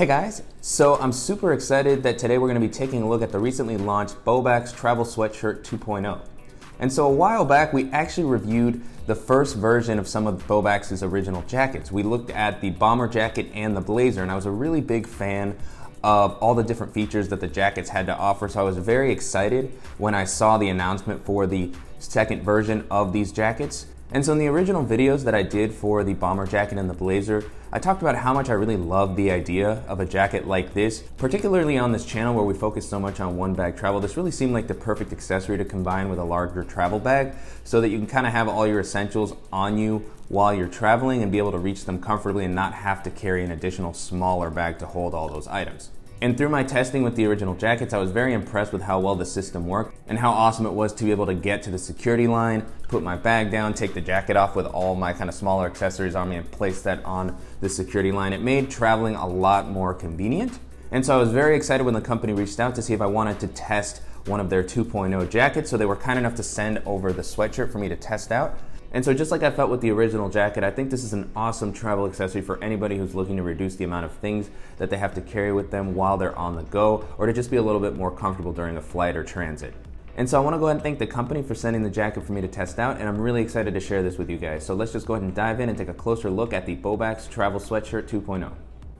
Hey guys, so I'm super excited that today we're going to be taking a look at the recently launched Baubax Travel Sweatshirt 2.0. And so a while back we actually reviewed the first version of some of Baubax's original jackets. We looked at the bomber jacket and the blazer, and I was a really big fan of all the different features that the jackets had to offer, so I was very excited when I saw the announcement for the second version of these jackets. And so in the original videos that I did for the bomber jacket and the blazer, I talked about how much I really loved the idea of a jacket like this, particularly on this channel where we focus so much on one bag travel. This really seemed like the perfect accessory to combine with a larger travel bag so that you can kind of have all your essentials on you while you're traveling and be able to reach them comfortably and not have to carry an additional smaller bag to hold all those items. And through my testing with the original jackets, I was very impressed with how well the system worked and how awesome it was to be able to get to the security line, put my bag down, take the jacket off with all my kind of smaller accessories on me and place that on the security line. It made traveling a lot more convenient. And so I was very excited when the company reached out to see if I wanted to test one of their 2.0 jackets. So they were kind enough to send over the sweatshirt for me to test out. And so just like I felt with the original jacket, I think this is an awesome travel accessory for anybody who's looking to reduce the amount of things that they have to carry with them while they're on the go, or to just be a little bit more comfortable during a flight or transit. And so I want to go ahead and thank the company for sending the jacket for me to test out, and I'm really excited to share this with you guys. So let's just go ahead and dive in and take a closer look at the Baubax Travel Sweatshirt 2.0.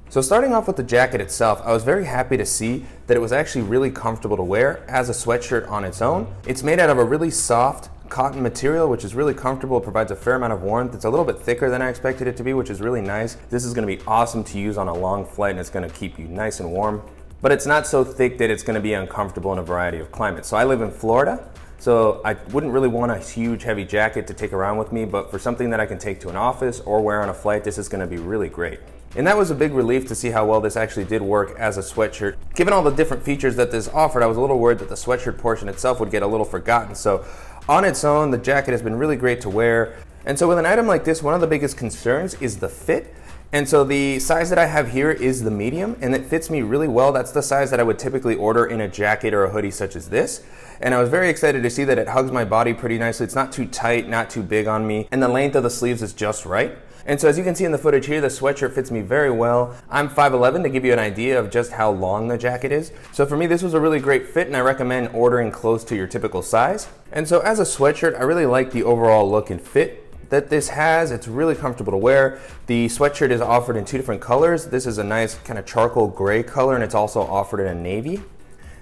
So starting off with the jacket itself, I was very happy to see that it was actually really comfortable to wear as a sweatshirt on its own. It's made out of a really soft cotton material, which is really comfortable. It provides a fair amount of warmth. It's a little bit thicker than I expected it to be, which is really nice. This is going to be awesome to use on a long flight, and it's going to keep you nice and warm. But it's not so thick that it's going to be uncomfortable in a variety of climates. So I live in Florida, so I wouldn't really want a huge heavy jacket to take around with me, but for something that I can take to an office or wear on a flight, this is going to be really great. And that was a big relief to see how well this actually did work as a sweatshirt. Given all the different features that this offered, I was a little worried that the sweatshirt portion itself would get a little forgotten. So on its own, the jacket has been really great to wear. And so with an item like this, one of the biggest concerns is the fit. And so the size that I have here is the medium, and it fits me really well. That's the size that I would typically order in a jacket or a hoodie such as this. And I was very excited to see that it hugs my body pretty nicely. It's not too tight, not too big on me. And the length of the sleeves is just right. And so as you can see in the footage here, the sweatshirt fits me very well. I'm 5'11", to give you an idea of just how long the jacket is. So for me, this was a really great fit, and I recommend ordering close to your typical size. And so as a sweatshirt, I really like the overall look and fit that this has. It's really comfortable to wear. The sweatshirt is offered in two different colors. This is a nice kind of charcoal gray color, and it's also offered in a navy.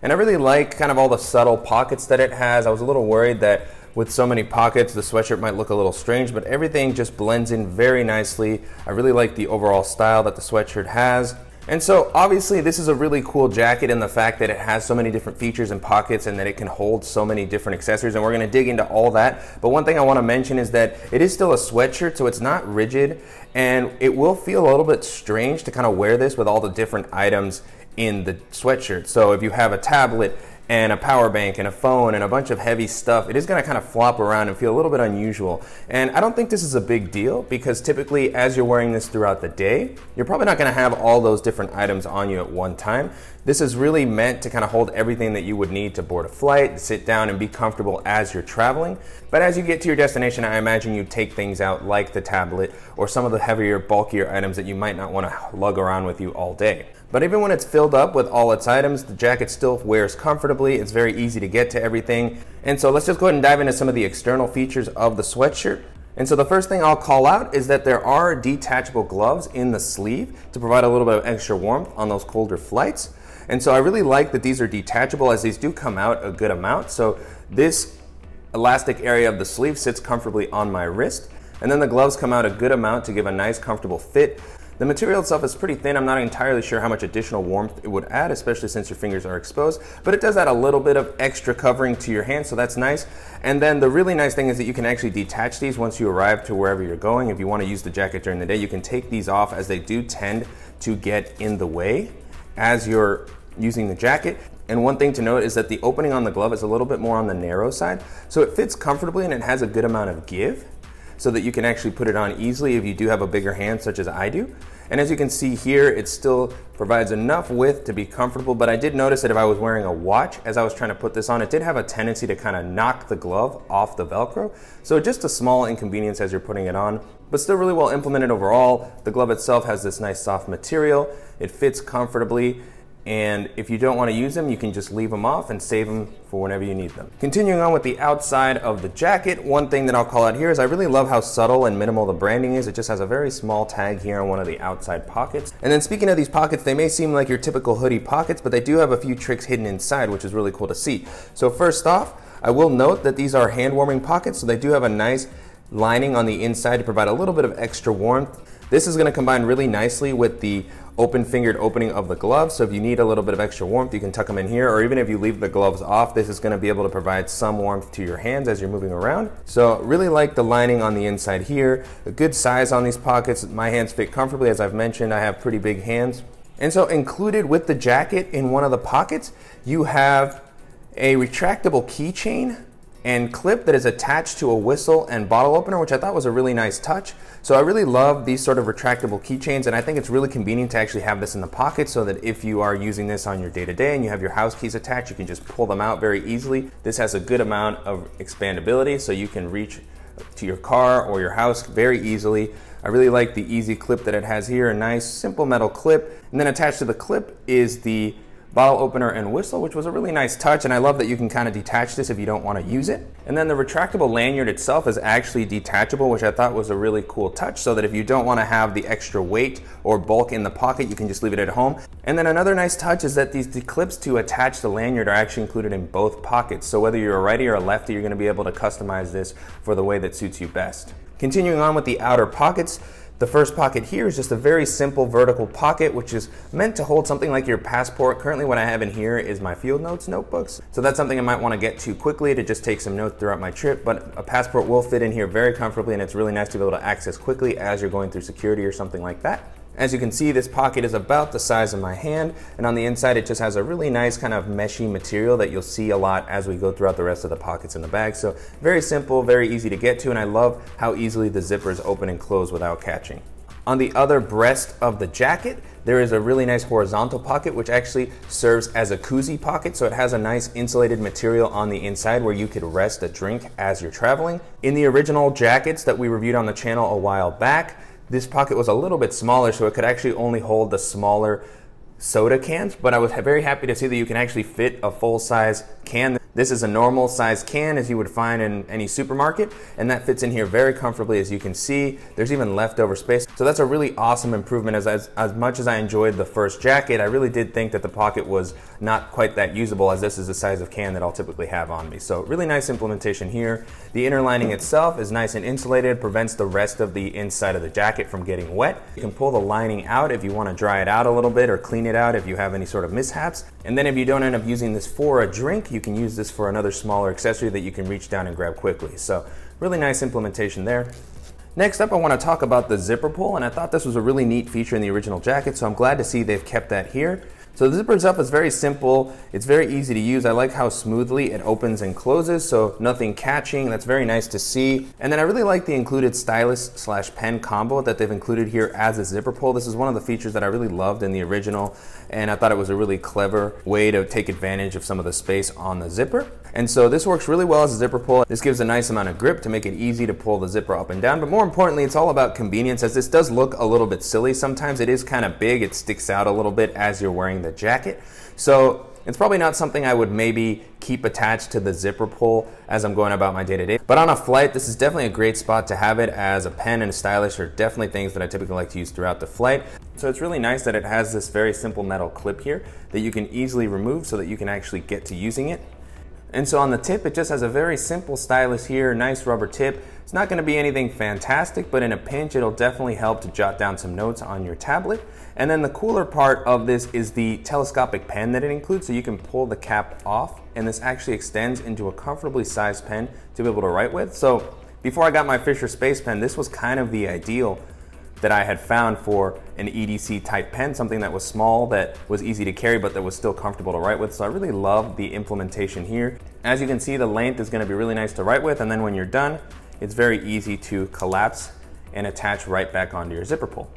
And I really like kind of all the subtle pockets that it has. I was a little worried that with so many pockets, the sweatshirt might look a little strange, but everything just blends in very nicely. I really like the overall style that the sweatshirt has. And so obviously this is a really cool jacket in the fact that it has so many different features and pockets, and that it can hold so many different accessories, and we're gonna dig into all that. But one thing I wanna mention is that it is still a sweatshirt, so it's not rigid, and it will feel a little bit strange to kind of wear this with all the different items in the sweatshirt. So if you have a tablet and a power bank and a phone and a bunch of heavy stuff, it is gonna kind of flop around and feel a little bit unusual. And I don't think this is a big deal, because typically as you're wearing this throughout the day, you're probably not gonna have all those different items on you at one time. This is really meant to kind of hold everything that you would need to board a flight, sit down and be comfortable as you're traveling. But as you get to your destination, I imagine you take things out like the tablet or some of the heavier, bulkier items that you might not wanna lug around with you all day. But even when it's filled up with all its items, the jacket still wears comfortably. It's very easy to get to everything. And so let's just go ahead and dive into some of the external features of the sweatshirt. And so the first thing I'll call out is that there are detachable gloves in the sleeve to provide a little bit of extra warmth on those colder flights. And so I really like that these are detachable, as these do come out a good amount. So this elastic area of the sleeve sits comfortably on my wrist. And then the gloves come out a good amount to give a nice comfortable fit. The material itself is pretty thin. I'm not entirely sure how much additional warmth it would add, especially since your fingers are exposed, but it does add a little bit of extra covering to your hands, so that's nice. And then the really nice thing is that you can actually detach these once you arrive to wherever you're going. If you want to use the jacket during the day, you can take these off, as they do tend to get in the way as you're using the jacket. And one thing to note is that the opening on the glove is a little bit more on the narrow side, so it fits comfortably and it has a good amount of give. so that you can actually put it on easily if you do have a bigger hand such as I do. And as you can see here, it still provides enough width to be comfortable, but I did notice that if I was wearing a watch as I was trying to put this on, it did have a tendency to kind of knock the glove off the Velcro. So just a small inconvenience as you're putting it on, but still really well implemented overall. The glove itself has this nice soft material. It fits comfortably. And if you don't want to use them, you can just leave them off and save them for whenever you need them. Continuing on with the outside of the jacket, one thing that I'll call out here is I really love how subtle and minimal the branding is. It just has a very small tag here on one of the outside pockets. And then speaking of these pockets, they may seem like your typical hoodie pockets, but they do have a few tricks hidden inside, which is really cool to see. So first off, I will note that these are hand warming pockets, so they do have a nice lining on the inside to provide a little bit of extra warmth. This is going to combine really nicely with the open-fingered opening of the glove, so if you need a little bit of extra warmth, you can tuck them in here, or even if you leave the gloves off, this is going to be able to provide some warmth to your hands as you're moving around. So really like the lining on the inside here, a good size on these pockets. My hands fit comfortably. As I've mentioned, I have pretty big hands. And so included with the jacket in one of the pockets, you have a retractable keychain and clip that is attached to a whistle and bottle opener, which I thought was a really nice touch. So I really love these sort of retractable keychains, and I think it's really convenient to actually have this in the pocket so that if you are using this on your day-to-day and you have your house keys attached, you can just pull them out very easily. This has a good amount of expandability, so you can reach to your car or your house very easily. I really like the easy clip that it has here, a nice simple metal clip. And then attached to the clip is the bottle opener and whistle, which was a really nice touch, and I love that you can kind of detach this if you don't want to use it. And then the retractable lanyard itself is actually detachable, which I thought was a really cool touch, so that if you don't want to have the extra weight or bulk in the pocket, you can just leave it at home. And then another nice touch is that these clips to attach the lanyard are actually included in both pockets, so whether you're a righty or a lefty, you're going to be able to customize this for the way that suits you best. Continuing on with the outer pockets, the first pocket here is just a very simple vertical pocket, which is meant to hold something like your passport. Currently what I have in here is my field notes notebooks. So that's something I might want to get to quickly to just take some notes throughout my trip, but a passport will fit in here very comfortably, and it's really nice to be able to access quickly as you're going through security or something like that. As you can see, this pocket is about the size of my hand, and on the inside it just has a really nice kind of meshy material that you'll see a lot as we go throughout the rest of the pockets in the bag. So very simple, very easy to get to, and I love how easily the zippers open and close without catching. On the other breast of the jacket, there is a really nice horizontal pocket, which actually serves as a koozie pocket, so it has a nice insulated material on the inside where you could rest a drink as you're traveling. In the original jackets that we reviewed on the channel a while back, this pocket was a little bit smaller, so it could actually only hold the smaller soda cans, but I was very happy to see that you can actually fit a full-size can. This is a normal size can as you would find in any supermarket, and that fits in here very comfortably. As you can see, there's even leftover space. So that's a really awesome improvement. As much as I enjoyed the first jacket, I really did think that the pocket was not quite that usable, as this is the size of can that I'll typically have on me. So really nice implementation here. The inner lining itself is nice and insulated, prevents the rest of the inside of the jacket from getting wet. You can pull the lining out if you want to dry it out a little bit or clean it out if you have any sort of mishaps. And then if you don't end up using this for a drink, you can use this for another smaller accessory that you can reach down and grab quickly. So really nice implementation there. Next up, I want to talk about the zipper pull, and I thought this was a really neat feature in the original jacket, so I'm glad to see they've kept that here. So the zipper itself is very simple. It's very easy to use. I like how smoothly it opens and closes, so nothing catching. That's very nice to see. And then I really like the included stylus/pen combo that they've included here as a zipper pull. This is one of the features that I really loved in the original, and I thought it was a really clever way to take advantage of some of the space on the zipper. And so this works really well as a zipper pull. This gives a nice amount of grip to make it easy to pull the zipper up and down. But more importantly, it's all about convenience, as this does look a little bit silly sometimes. It is kind of big. It sticks out a little bit as you're wearing the jacket. So it's probably not something I would maybe keep attached to the zipper pull as I'm going about my day-to-day. But on a flight, this is definitely a great spot to have it, as a pen and a stylus are definitely things that I typically like to use throughout the flight. So it's really nice that it has this very simple metal clip here that you can easily remove so that you can actually get to using it. And so on the tip, it just has a very simple stylus here, nice rubber tip. It's not going to be anything fantastic, but in a pinch, it'll definitely help to jot down some notes on your tablet. And then the cooler part of this is the telescopic pen that it includes, so you can pull the cap off, and this actually extends into a comfortably sized pen to be able to write with. So before I got my Fisher Space Pen, this was kind of the ideal that I had found for an EDC type pen, something that was small, that was easy to carry, but that was still comfortable to write with. So I really love the implementation here. As you can see, the length is going to be really nice to write with, and then when you're done, it's very easy to collapse and attach right back onto your zipper pull.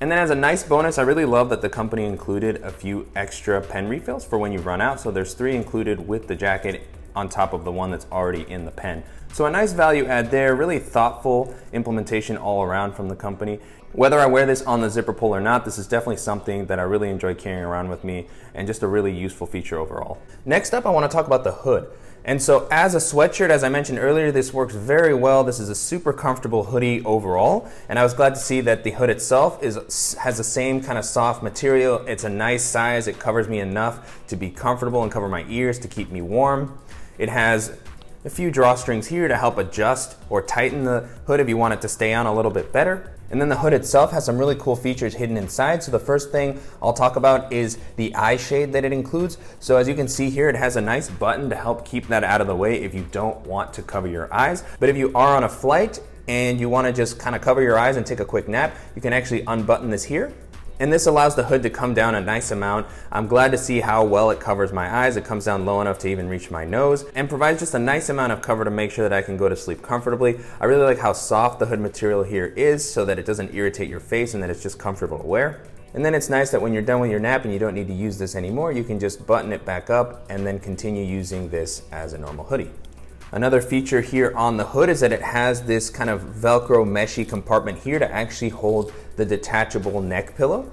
And then as a nice bonus, I really love that the company included a few extra pen refills for when you run out. So there's 3 included with the jacket on top of the one that's already in the pen. So a nice value add there, really thoughtful implementation all around from the company. Whether I wear this on the zipper pull or not, this is definitely something that I really enjoy carrying around with me and just a really useful feature overall. Next up, I want to talk about the hood. And so as a sweatshirt, as I mentioned earlier, this works very well. This is a super comfortable hoodie overall. And I was glad to see that the hood itself has the same kind of soft material. It's a nice size. It covers me enough to be comfortable and cover my ears to keep me warm. It has a few drawstrings here to help adjust or tighten the hood if you want it to stay on a little bit better. And then the hood itself has some really cool features hidden inside. So the first thing I'll talk about is the eye shade that it includes. So as you can see here, it has a nice button to help keep that out of the way if you don't want to cover your eyes. But if you are on a flight and you want to just kind of cover your eyes and take a quick nap, you can actually unbutton this here. And this allows the hood to come down a nice amount. I'm glad to see how well it covers my eyes. It comes down low enough to even reach my nose and provides just a nice amount of cover to make sure that I can go to sleep comfortably. I really like how soft the hood material here is so that it doesn't irritate your face and that it's just comfortable to wear. And then it's nice that when you're done with your nap and you don't need to use this anymore, you can just button it back up and then continue using this as a normal hoodie. Another feature here on the hood is that it has this kind of Velcro meshy compartment here to actually hold the detachable neck pillow.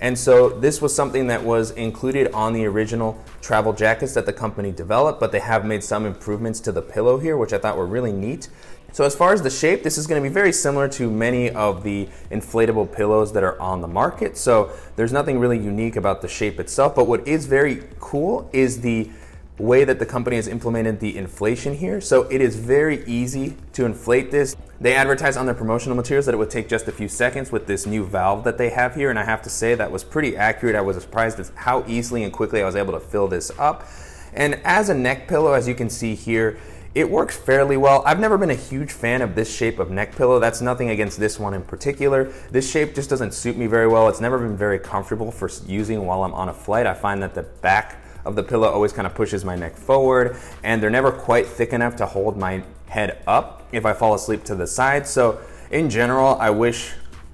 And so this was something that was included on the original travel jackets that the company developed, but they have made some improvements to the pillow here, which I thought were really neat. So as far as the shape, this is going to be very similar to many of the inflatable pillows that are on the market. So there's nothing really unique about the shape itself, but what is very cool is the way that the company has implemented the inflation here. So it is very easy to inflate this. They advertise on their promotional materials that it would take just a few seconds with this new valve that they have here. And I have to say that was pretty accurate. I was surprised at how easily and quickly I was able to fill this up. And as a neck pillow, as you can see here, it works fairly well. I've never been a huge fan of this shape of neck pillow. That's nothing against this one in particular. This shape just doesn't suit me very well. It's never been very comfortable for using while I'm on a flight. I find that the back of the pillow always kind of pushes my neck forward and they're never quite thick enough to hold my head up if I fall asleep to the side. So in general, I wish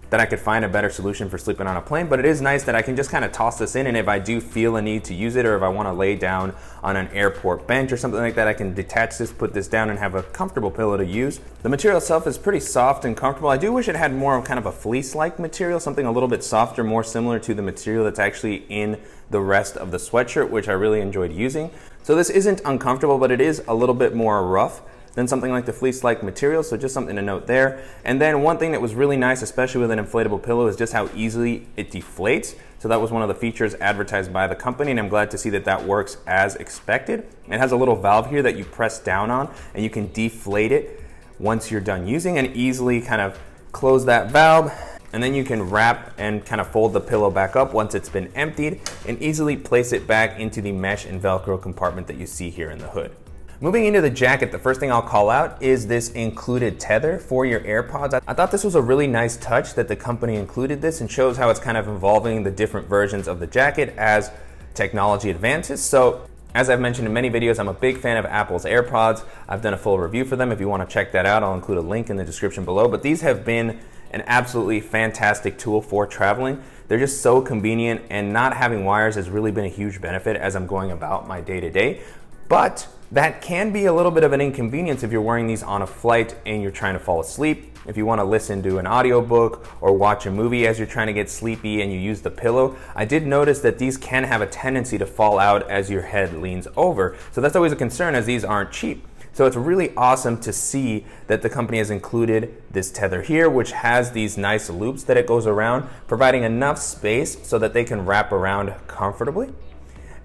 that I could find a better solution for sleeping on a plane, but it is nice that I can just kind of toss this in, and if I do feel a need to use it or if I want to lay down on an airport bench or something like that, I can detach this, put this down and have a comfortable pillow to use. The material itself is pretty soft and comfortable. I do wish it had more of kind of a fleece-like material, something a little bit softer, more similar to the material that's actually in the rest of the sweatshirt, which I really enjoyed using. So this isn't uncomfortable, but it is a little bit more rough than something like the fleece-like material, so just something to note there. And then one thing that was really nice, especially with an inflatable pillow, is just how easily it deflates. So that was one of the features advertised by the company, and I'm glad to see that that works as expected. It has a little valve here that you press down on, and you can deflate it once you're done using and easily kind of close that valve. And then you can wrap and kind of fold the pillow back up once it's been emptied and easily place it back into the mesh and Velcro compartment that you see here in the hood. Moving into the jacket, the first thing I'll call out is this included tether for your AirPods. I thought this was a really nice touch that the company included this and shows how it's kind of evolving the different versions of the jacket as technology advances. So as I've mentioned in many videos, I'm a big fan of Apple's AirPods. I've done a full review for them. If you want to check that out, I'll include a link in the description below, but these have been an absolutely fantastic tool for traveling. They're just so convenient, and not having wires has really been a huge benefit as I'm going about my day-to-day. But that can be a little bit of an inconvenience if you're wearing these on a flight and you're trying to fall asleep. If you want to listen to an audiobook or watch a movie as you're trying to get sleepy and you use the pillow, I did notice that these can have a tendency to fall out as your head leans over. So that's always a concern, as these aren't cheap. So it's really awesome to see that the company has included this tether here, which has these nice loops that it goes around, providing enough space so that they can wrap around comfortably.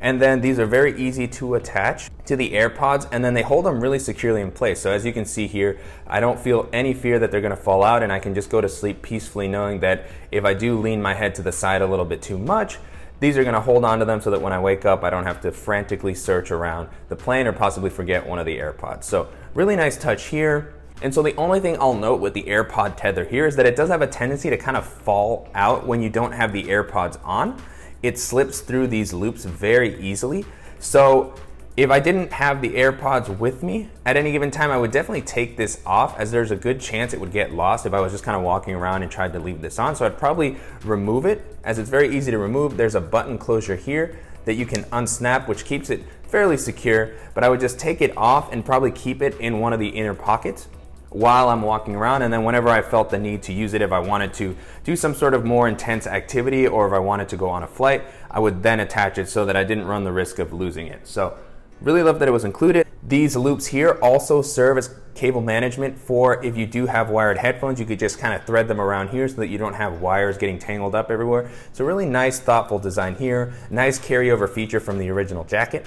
And then these are very easy to attach to the AirPods, and then they hold them really securely in place. So as you can see here, I don't feel any fear that they're gonna fall out, and I can just go to sleep peacefully knowing that if I do lean my head to the side a little bit too much, these are gonna hold onto them so that when I wake up, I don't have to frantically search around the plane or possibly forget one of the AirPods. So really nice touch here. And so the only thing I'll note with the AirPod tether here is that it does have a tendency to kind of fall out when you don't have the AirPods on. It slips through these loops very easily. So If I didn't have the AirPods with me at any given time, I would definitely take this off, as there's a good chance it would get lost if I was just kind of walking around and tried to leave this on. So I'd probably remove it, as it's very easy to remove. There's a button closure here that you can unsnap, which keeps it fairly secure, but I would just take it off and probably keep it in one of the inner pockets while I'm walking around. And then whenever I felt the need to use it, if I wanted to do some sort of more intense activity, or if I wanted to go on a flight, I would then attach it so that I didn't run the risk of losing it. So really love that it was included. These loops here also serve as cable management for if you do have wired headphones. You could just kind of thread them around here so that you don't have wires getting tangled up everywhere. So really nice, thoughtful design here. Nice carryover feature from the original jacket.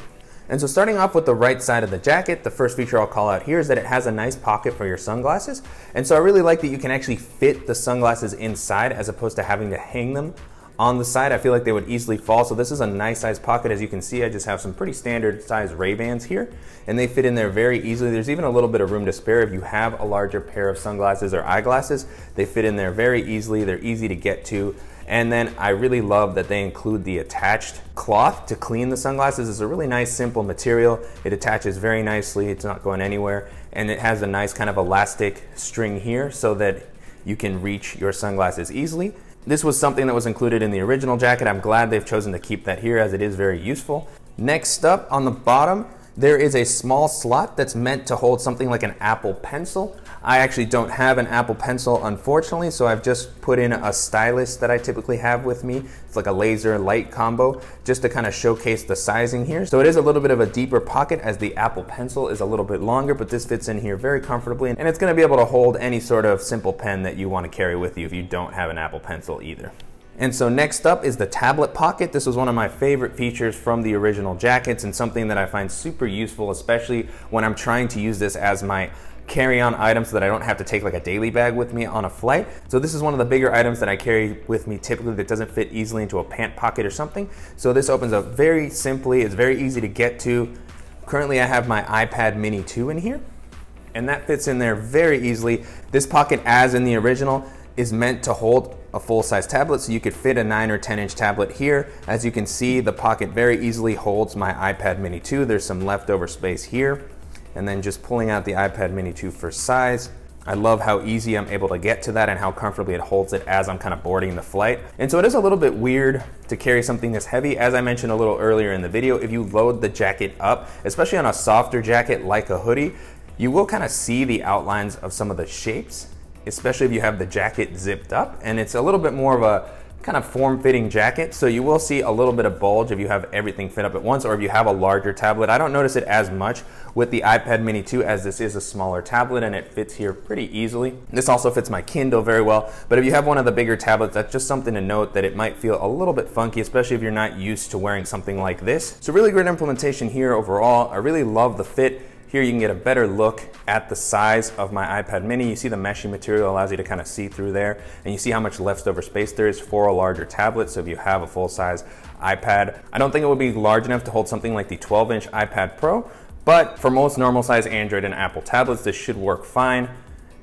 And so starting off with the right side of the jacket, the first feature I'll call out here is that it has a nice pocket for your sunglasses. And so I really like that you can actually fit the sunglasses inside as opposed to having to hang them on the side. I feel like they would easily fall. So this is a nice size pocket. As you can see, I just have some pretty standard size Ray-Bans here, and they fit in there very easily. There's even a little bit of room to spare if you have a larger pair of sunglasses or eyeglasses. They fit in there very easily. They're easy to get to. And then I really love that they include the attached cloth to clean the sunglasses. It's a really nice, simple material. It attaches very nicely. It's not going anywhere. And it has a nice kind of elastic string here so that you can reach your sunglasses easily. This was something that was included in the original jacket. I'm glad they've chosen to keep that here, as it is very useful. Next up, on the bottom, there is a small slot that's meant to hold something like an Apple Pencil. I actually don't have an Apple Pencil, unfortunately, so I've just put in a stylus that I typically have with me. It's like a laser light combo, just to kind of showcase the sizing here. So it is a little bit of a deeper pocket, as the Apple Pencil is a little bit longer, but this fits in here very comfortably, and it's going to be able to hold any sort of simple pen that you want to carry with you if you don't have an Apple Pencil either. And so next up is the tablet pocket. This was one of my favorite features from the original jackets, and something that I find super useful, especially when I'm trying to use this as my carry-on item so that I don't have to take like a daily bag with me on a flight. So this is one of the bigger items that I carry with me typically that doesn't fit easily into a pant pocket or something. So this opens up very simply. It's very easy to get to. Currently, I have my iPad Mini 2 in here, and that fits in there very easily. This pocket, as in the original, is meant to hold a full-size tablet, so you could fit a 9 or 10 inch tablet here. As you can see, the pocket very easily holds my iPad Mini 2. There's some leftover space here. And then just pulling out the iPad Mini 2 for size. I love how easy I'm able to get to that and how comfortably it holds it as I'm kind of boarding the flight. And so it is a little bit weird to carry something this heavy. As I mentioned a little earlier in the video, if you load the jacket up, especially on a softer jacket like a hoodie, you will kind of see the outlines of some of the shapes, especially if you have the jacket zipped up, and it's a little bit more of a kind of form-fitting jacket. So you will see a little bit of bulge if you have everything fit up at once, or if you have a larger tablet. I don't notice it as much with the iPad Mini 2, as this is a smaller tablet and it fits here pretty easily. This also fits my Kindle very well, but if you have one of the bigger tablets, that's just something to note, that it might feel a little bit funky, especially if you're not used to wearing something like this. So really great implementation here overall. I really love the fit. Here you can get a better look at the size of my iPad Mini. You see the meshy material allows you to kind of see through there, and you see how much leftover space there is for a larger tablet. So if you have a full-size iPad, I don't think it would be large enough to hold something like the 12-inch iPad Pro, but for most normal size Android and Apple tablets, this should work fine.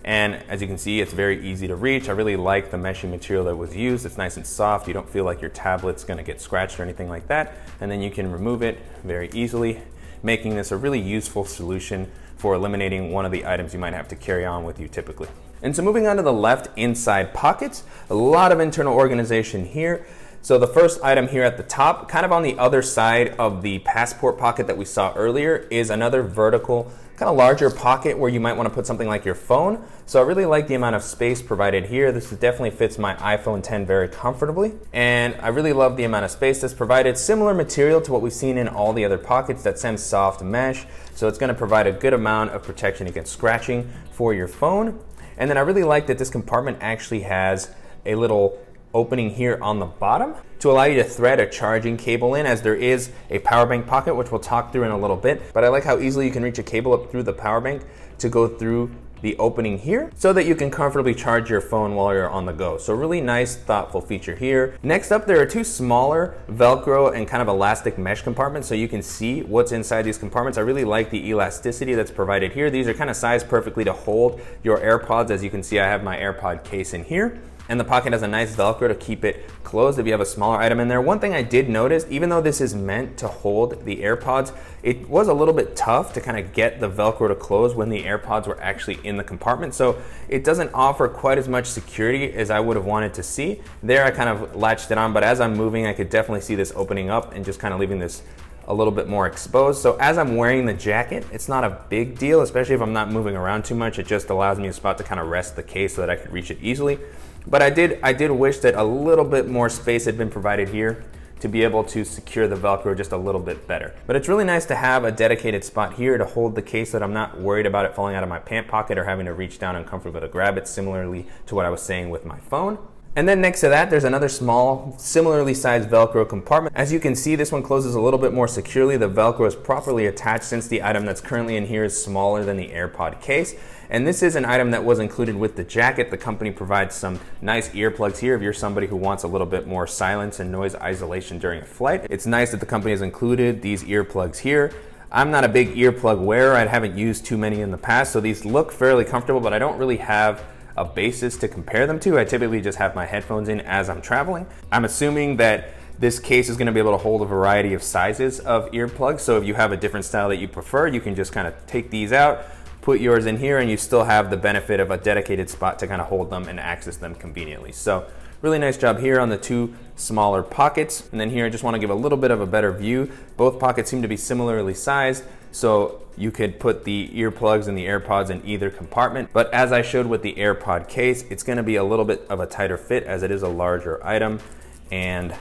And as you can see, it's very easy to reach. I really like the meshy material that was used. It's nice and soft. You don't feel like your tablet's gonna get scratched or anything like that. And then you can remove it very easily, making this a really useful solution for eliminating one of the items you might have to carry on with you typically. And so moving on to the left inside pockets, a lot of internal organization here. So the first item here at the top, kind of on the other side of the passport pocket that we saw earlier, is another vertical, kind of larger pocket where you might want to put something like your phone. So I really like the amount of space provided here. This definitely fits my iPhone 10 very comfortably. And I really love the amount of space that's provided. Similar material to what we've seen in all the other pockets, that same soft mesh. So it's going to provide a good amount of protection against scratching for your phone. And then I really like that this compartment actually has a little opening here on the bottom to allow you to thread a charging cable in, as there is a power bank pocket, which we'll talk through in a little bit. But I like how easily you can reach a cable up through the power bank to go through the opening here so that you can comfortably charge your phone while you're on the go. So really nice, thoughtful feature here. Next up, there are two smaller Velcro and kind of elastic mesh compartments, so you can see what's inside these compartments. I really like the elasticity that's provided here. These are kind of sized perfectly to hold your AirPods. As you can see, I have my AirPod case in here. and the pocket has a nice Velcro to keep it closed if you have a smaller item in there. One thing I did notice, even though this is meant to hold the AirPods, it was a little bit tough to kind of get the Velcro to close when the AirPods were actually in the compartment. So it doesn't offer quite as much security as I would have wanted to see. There I kind of latched it on, but as I'm moving, I could definitely see this opening up and just kind of leaving this a little bit more exposed. So as I'm wearing the jacket, it's not a big deal, especially if I'm not moving around too much. It just allows me a spot to kind of rest the case so that I could reach it easily. But I did wish that a little bit more space had been provided here to be able to secure the Velcro just a little bit better. But it's really nice to have a dedicated spot here to hold the case so that I'm not worried about it falling out of my pant pocket or having to reach down uncomfortably to grab it, similarly to what I was saying with my phone. And then next to that, there's another small, similarly sized Velcro compartment. As you can see, this one closes a little bit more securely. The Velcro is properly attached since the item that's currently in here is smaller than the AirPod case. And this is an item that was included with the jacket. The company provides some nice earplugs here if you're somebody who wants a little bit more silence and noise isolation during a flight. It's nice that the company has included these earplugs here. I'm not a big earplug wearer. I haven't used too many in the past, so these look fairly comfortable, but I don't really have a basis to compare them to. I typically just have my headphones in as I'm traveling. I'm assuming that this case is going to be able to hold a variety of sizes of earplugs, so if you have a different style that you prefer, you can just kind of take these out, put yours in here, and you still have the benefit of a dedicated spot to kind of hold them and access them conveniently. So really nice job here on the two smaller pockets. And then here I just want to give a little bit of a better view. Both pockets seem to be similarly sized, so you could put the earplugs and the AirPods in either compartment. But as I showed with the AirPod case, it's gonna be a little bit of a tighter fit as it is a larger item and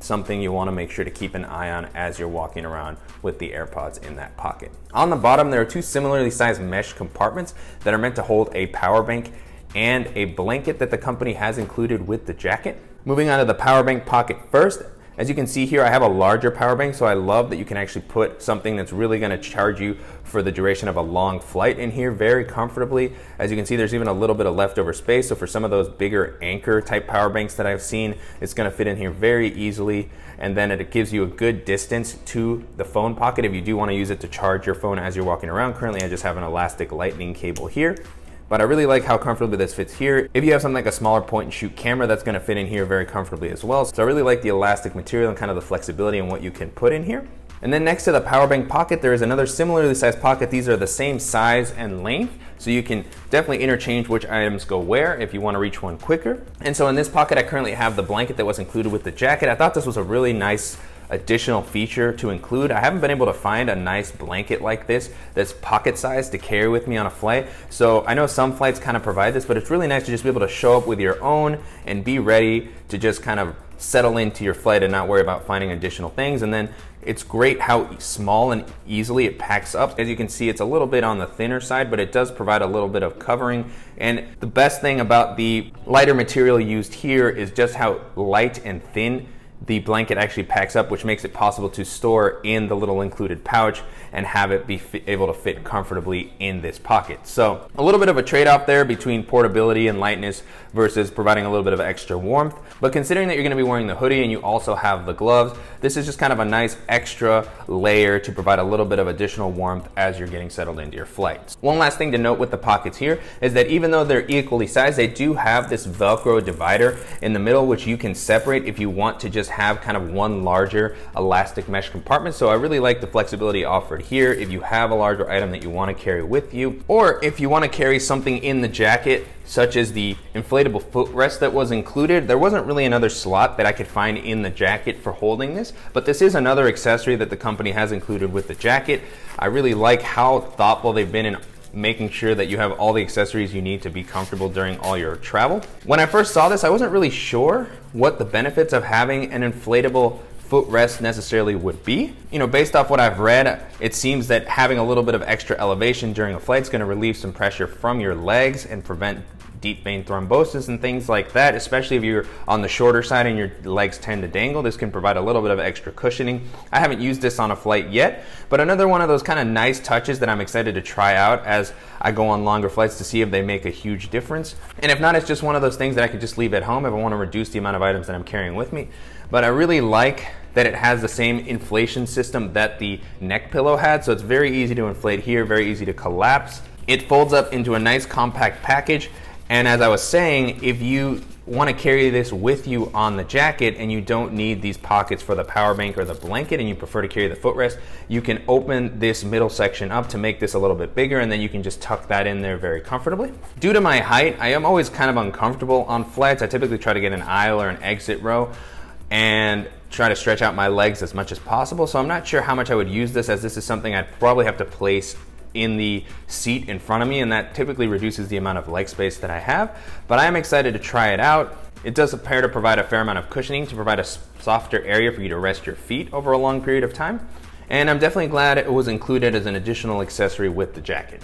something you wanna make sure to keep an eye on as you're walking around with the AirPods in that pocket. On the bottom, there are two similarly sized mesh compartments that are meant to hold a power bank and a blanket that the company has included with the jacket. Moving on to the power bank pocket first, as you can see here, I have a larger power bank, so I love that you can actually put something that's really gonna charge you for the duration of a long flight in here very comfortably. As you can see, there's even a little bit of leftover space, so for some of those bigger anchor type power banks that I've seen, it's gonna fit in here very easily, and then it gives you a good distance to the phone pocket if you do wanna use it to charge your phone as you're walking around. Currently, I just have an elastic lightning cable here. But I really like how comfortably this fits here. If you have something like a smaller point and shoot camera, that's gonna fit in here very comfortably as well. So I really like the elastic material and kind of the flexibility and what you can put in here. And then next to the power bank pocket, there is another similarly sized pocket. These are the same size and length, so you can definitely interchange which items go where if you want to reach one quicker. And so in this pocket, I currently have the blanket that was included with the jacket. I thought this was a really nice additional feature to include. I haven't been able to find a nice blanket like this that's pocket-sized to carry with me on a flight. So I know some flights kind of provide this, but it's really nice to just be able to show up with your own and be ready to just kind of settle into your flight and not worry about finding additional things. And then it's great how small and easily it packs up. As you can see, it's a little bit on the thinner side, but it does provide a little bit of covering. And the best thing about the lighter material used here is just how light and thin the blanket actually packs up, which makes it possible to store in the little included pouch and have it be able to fit comfortably in this pocket. So a little bit of a trade-off there between portability and lightness versus providing a little bit of extra warmth. But considering that you're gonna be wearing the hoodie and you also have the gloves, this is just kind of a nice extra layer to provide a little bit of additional warmth as you're getting settled into your flights. One last thing to note with the pockets here is that even though they're equally sized, they do have this Velcro divider in the middle, which you can separate if you want to just have kind of one larger elastic mesh compartment. So I really like the flexibility offered here if you have a larger item that you want to carry with you, or if you want to carry something in the jacket such as the inflatable footrest that was included. There wasn't really another slot that I could find in the jacket for holding this, but this is another accessory that the company has included with the jacket. I really like how thoughtful they've been in making sure that you have all the accessories you need to be comfortable during all your travel. When I first saw this, I wasn't really sure what the benefits of having an inflatable footrest necessarily would be. You know, based off what I've read, it seems that having a little bit of extra elevation during a flight is going to relieve some pressure from your legs and prevent deep vein thrombosis and things like that, especially if you're on the shorter side and your legs tend to dangle. This can provide a little bit of extra cushioning. I haven't used this on a flight yet, but another one of those kind of nice touches that I'm excited to try out as I go on longer flights to see if they make a huge difference. And if not, it's just one of those things that I could just leave at home if I want to reduce the amount of items that I'm carrying with me. But I really like that it has the same inflation system that the neck pillow had, so it's very easy to inflate here, very easy to collapse. It folds up into a nice compact package. And as I was saying, if you want to carry this with you on the jacket and you don't need these pockets for the power bank or the blanket and you prefer to carry the footrest, you can open this middle section up to make this a little bit bigger and then you can just tuck that in there very comfortably. Due to my height, I am always kind of uncomfortable on flats. I typically try to get an aisle or an exit row and try to stretch out my legs as much as possible. So I'm not sure how much I would use this, as this is something I'd probably have to place in the seat in front of me, and that typically reduces the amount of leg space that I have. But I am excited to try it out. It does appear to provide a fair amount of cushioning to provide a softer area for you to rest your feet over a long period of time. And I'm definitely glad it was included as an additional accessory with the jacket.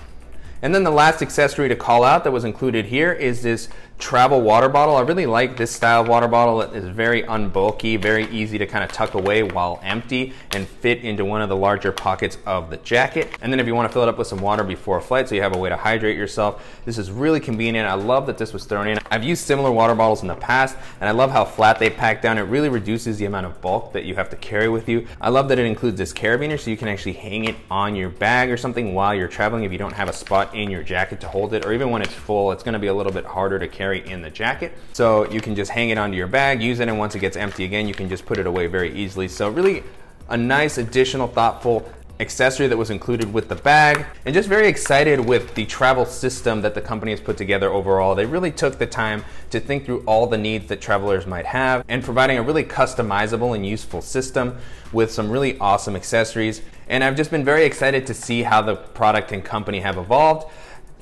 And then the last accessory to call out that was included here is this travel water bottle. I really like this style of water bottle. It is very unbulky, very easy to kind of tuck away while empty and fit into one of the larger pockets of the jacket. And then if you want to fill it up with some water before a flight so you have a way to hydrate yourself, this is really convenient. I love that this was thrown in. I've used similar water bottles in the past and I love how flat they pack down. It really reduces the amount of bulk that you have to carry with you. I love that it includes this carabiner so you can actually hang it on your bag or something while you're traveling if you don't have a spot in your jacket to hold it, or even when it's full, it's going to be a little bit harder to carry in the jacket. So you can just hang it onto your bag, use it, and once it gets empty again, you can just put it away very easily. So really a nice additional thoughtful accessory that was included with the bag, and just very excited with the travel system that the company has put together overall. They really took the time to think through all the needs that travelers might have and providing a really customizable and useful system with some really awesome accessories. And I've just been very excited to see how the product and company have evolved.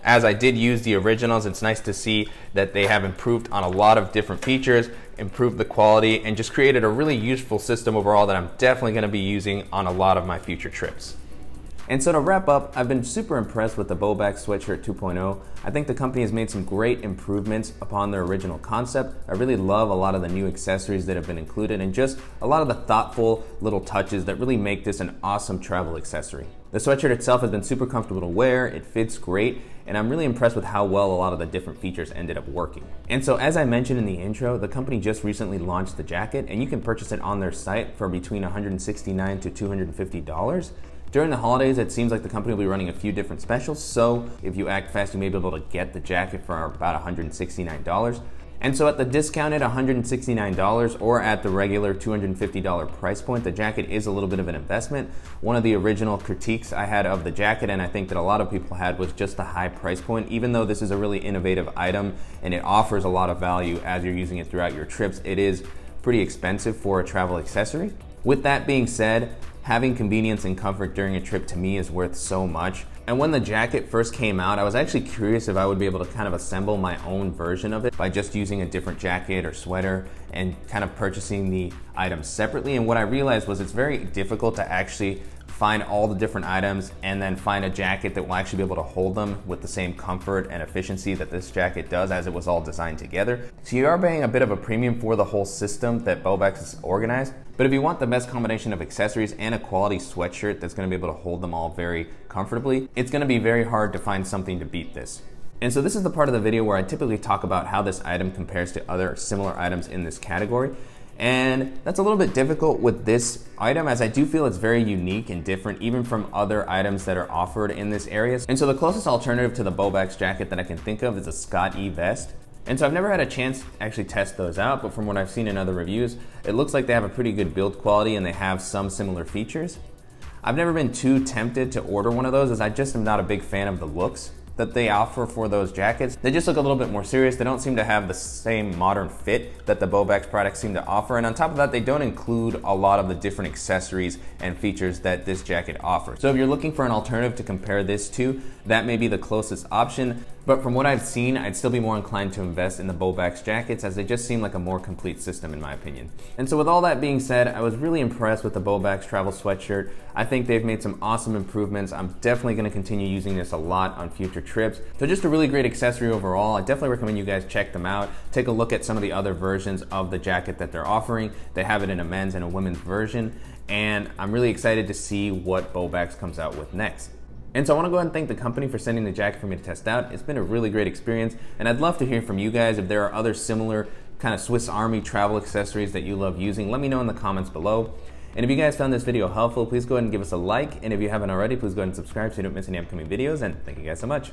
As I did use the originals, it's nice to see that they have improved on a lot of different features, improved the quality, and just created a really useful system overall that I'm definitely going to be using on a lot of my future trips. And so to wrap up, I've been super impressed with the Baubax Sweatshirt 2.0. I think the company has made some great improvements upon their original concept. I really love a lot of the new accessories that have been included and just a lot of the thoughtful little touches that really make this an awesome travel accessory. The sweatshirt itself has been super comfortable to wear, it fits great, and I'm really impressed with how well a lot of the different features ended up working. And so as I mentioned in the intro, the company just recently launched the jacket and you can purchase it on their site for between $169 to $250. During the holidays, it seems like the company will be running a few different specials, so if you act fast, you may be able to get the jacket for about $169. And so at the discounted $169 or at the regular $250 price point, the jacket is a little bit of an investment. One of the original critiques I had of the jacket, and I think that a lot of people had, was just the high price point. Even though this is a really innovative item and it offers a lot of value as you're using it throughout your trips, it is pretty expensive for a travel accessory. With that being said, having convenience and comfort during a trip to me is worth so much. And when the jacket first came out, I was actually curious if I would be able to kind of assemble my own version of it by just using a different jacket or sweater and kind of purchasing the items separately. And what I realized was it's very difficult to actually find all the different items and then find a jacket that will actually be able to hold them with the same comfort and efficiency that this jacket does, as it was all designed together. So you are paying a bit of a premium for the whole system that Baubax has organized. But if you want the best combination of accessories and a quality sweatshirt that's going to be able to hold them all very comfortably, it's going to be very hard to find something to beat this. And so this is the part of the video where I typically talk about how this item compares to other similar items in this category. And that's a little bit difficult with this item, as I do feel it's very unique and different even from other items that are offered in this area. And so the closest alternative to the Baubax jacket that I can think of is a Scott E vest. And so I've never had a chance to actually test those out, but from what I've seen in other reviews, it looks like they have a pretty good build quality and they have some similar features. I've never been too tempted to order one of those, as I just am not a big fan of the looks that they offer for those jackets. They just look a little bit more serious. They don't seem to have the same modern fit that the Baubax products seem to offer. And on top of that, they don't include a lot of the different accessories and features that this jacket offers. So if you're looking for an alternative to compare this to, that may be the closest option. But from what I've seen, I'd still be more inclined to invest in the Baubax jackets, as they just seem like a more complete system in my opinion. And so with all that being said, I was really impressed with the Baubax travel sweatshirt. I think they've made some awesome improvements. I'm definitely gonna continue using this a lot on future trips. So just a really great accessory overall. I definitely recommend you guys check them out. Take a look at some of the other versions of the jacket that they're offering. They have it in a men's and a women's version. And I'm really excited to see what Baubax comes out with next. And so I want to go ahead and thank the company for sending the jacket for me to test out. It's been a really great experience, and I'd love to hear from you guys if there are other similar kind of Swiss Army travel accessories that you love using. Let me know in the comments below. And if you guys found this video helpful, please go ahead and give us a like. And if you haven't already, please go ahead and subscribe so you don't miss any upcoming videos. And thank you guys so much.